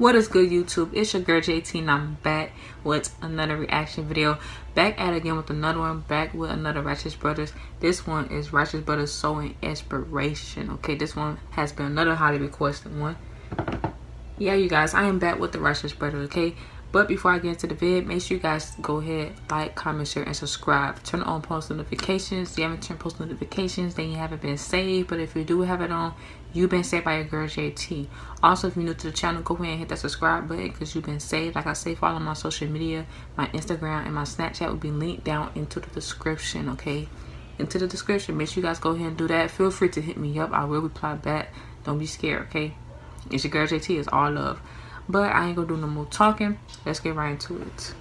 What is good, YouTube? It's your girl JT and I'm back with another reaction video. Back at again with another one. Back with another Righteous Brothers. This one is Righteous Brothers Sowing Inspiration. Okay, this one has been another highly requested one. Yeah, you guys, I am back with the Righteous Brothers, okay? But before I get into the vid, make sure you guys go ahead, like, comment, share, and subscribe. Turn on post notifications. If you haven't turned post notifications, then you haven't been saved. But if you do have it on, you've been saved by your girl JT. Also, if you're new to the channel, go ahead and hit that subscribe button because you've been saved. Like I say, follow my social media. My Instagram and my Snapchat will be linked down into the description, okay? Into the description. Make sure you guys go ahead and do that. Feel free to hit me up. I will reply back. Don't be scared, okay? It's your girl JT. It's all love. But I ain't gonna do no more talking. Let's get right into it.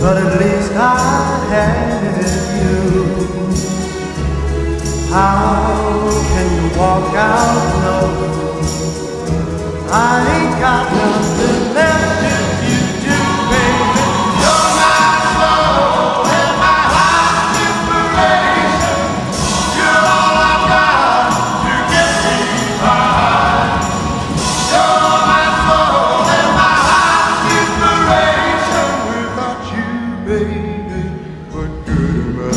But at least I had you. How can you walk out knowing I ain't got nothing left if you do, baby? You're my soul and my life's inspiration. You're all I've got to get me by. You're my soul and my life's inspiration. Without you, baby, what good am I?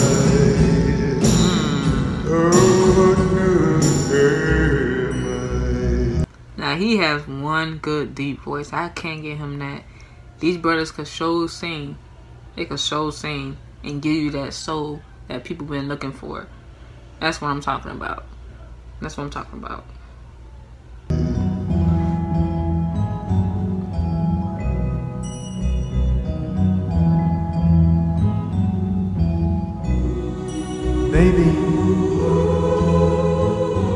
Oh, what good am I? Now he has one good deep voice. I can't get him that. These brothers could show sing. They could show sing and give you that soul that people been looking for. That's what I'm talking about. That's what I'm talking about. Baby,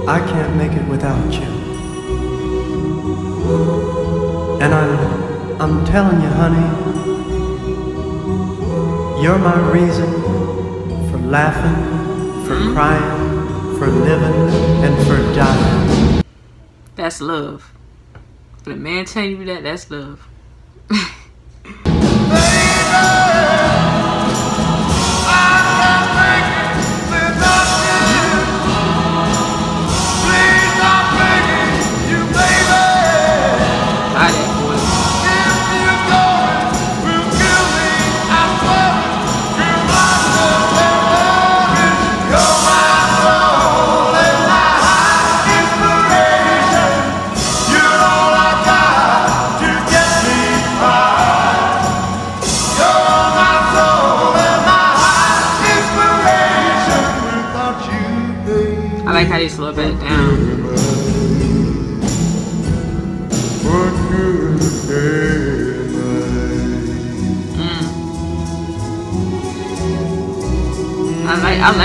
I can't make it without you. And I'm telling you, honey, you're my reason for laughing, for crying, for living, and for dying. That's love. When a man tell you that, that's love. Slow it down. I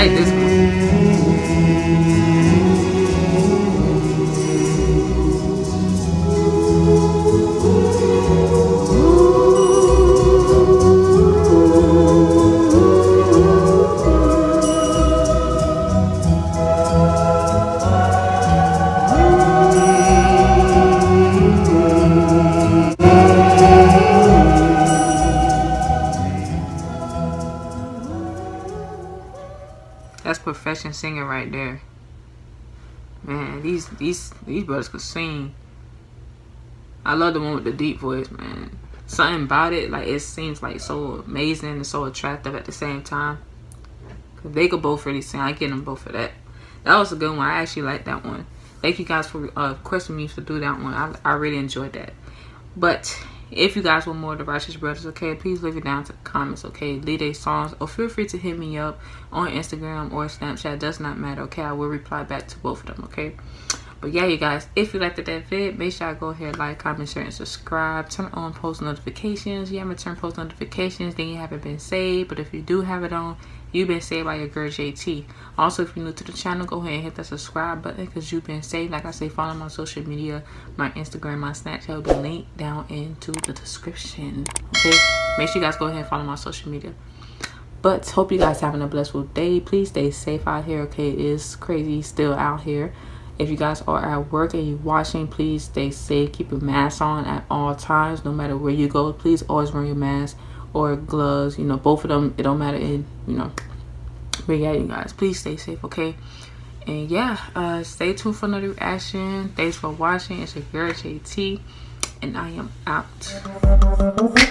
like this profession singing right there, man. These brothers could sing. I love the one with the deep voice, man. Something about it, like it seems like so amazing and so attractive at the same time. They could both really sing. I get them both for that. That was a good one. I actually like that one. Thank you guys for requesting me to do that one. I really enjoyed that. But if you guys want more of the Righteous Brothers, okay, please leave it down to the comments, okay? Leave their songs, or feel free to hit me up on Instagram or Snapchat. Does not matter, okay? I will reply back to both of them, okay? But yeah, you guys, if you liked that vid, make sure I go ahead, like, comment, share, and subscribe. Turn on post notifications. You haven't turned post notifications, then you haven't been saved. But if you do have it on, you've been saved by your girl JT. Also, if you're new to the channel, go ahead and hit that subscribe button because you've been saved. Like I say, follow my social media, my Instagram, my Snapchat will be linked down into the description. Okay? Make sure you guys go ahead and follow my social media. But hope you guys having a blessed day. Please stay safe out here, okay? It's crazy still out here. If you guys are at work and you're watching, please stay safe. Keep your mask on at all times, no matter where you go. Please always wear your mask or gloves. You know, both of them. It don't matter. And you know, but yeah, you guys, please stay safe, okay? And yeah, stay tuned for another reaction. Thanks for watching. It's your girl JT, and I am out.